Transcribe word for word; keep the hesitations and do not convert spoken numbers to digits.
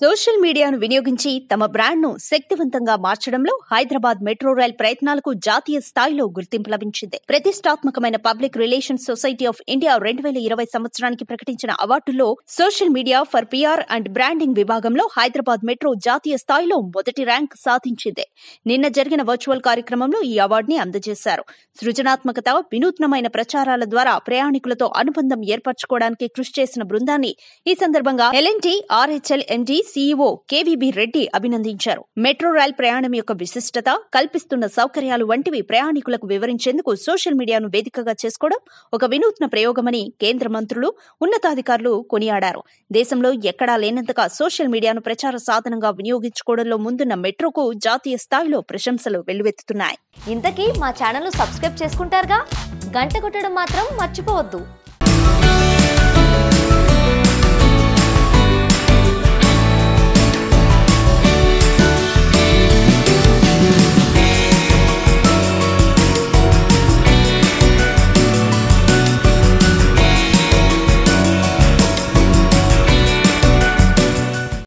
Social మీడియాను వినియోగించి తమ బ్రాండ్ను శక్తివంతంగా మార్చడంలో హైదరాబాద్ మెట్రో రైల్ ప్రయత్నాలకు జాతీయ స్థాయిలో గుర్తింపు లభించింది. ప్రతిష్టాత్మకమైన public relations society of India రెండు వేల ఇరవై సంవత్సరానికి ప్రకటించిన అవార్డుల్లో social media for PR and branding విభాగంలో హైదరాబాద్ మెట్రో జాతీయ స్థాయిలో మొదటి ర్యాంక్ సాధించింది. నిన్న జరిగిన వర్చువల్ కార్యక్రమంలో ఈ అవార్డుని అందజేశారు. సృజనాత్మకత, వినూత్నమైన ప్రచారాల ద్వారా ప్రయాణికులతో అనుబంధం ఏర్పరచుకోవడానికి కృషి చేసిన బృందాన్ని ఈ సందర్భంగా L and T R H L MD C E O K V B Reddy అభినందించారు. మెట్రో రైల్ ప్రయాణం యొక్క విశిష్టత, కల్పిస్తున్న సౌకర్యాలు వంటివి ప్రయాణికులకు వివరించేందుకు సోషల్ మీడియాను వేదికగా చేసుకోవడం ఒక వినూత్న ప్రయోగమని కేంద్ర మంత్రులు, ఉన్నతాధికారులు కొనియాడారు. దేశంలో ఎక్కడా లేనంతగా సోషల్ మీడియాను ప్రచార సాధనంగా వినియోగించుకోవడంలో ముందున్న మెట్రోకు జాతీయ స్థాయిలో ప్రశంసలు వెల్లువెత్తుతున్నాయి. ఇంతకీ మా ఛానల్ సబ్స్క్రైబ్ చేసుకుంటారుగా, గంట కొట్టడం మాత్రం మర్చిపోవద్దు.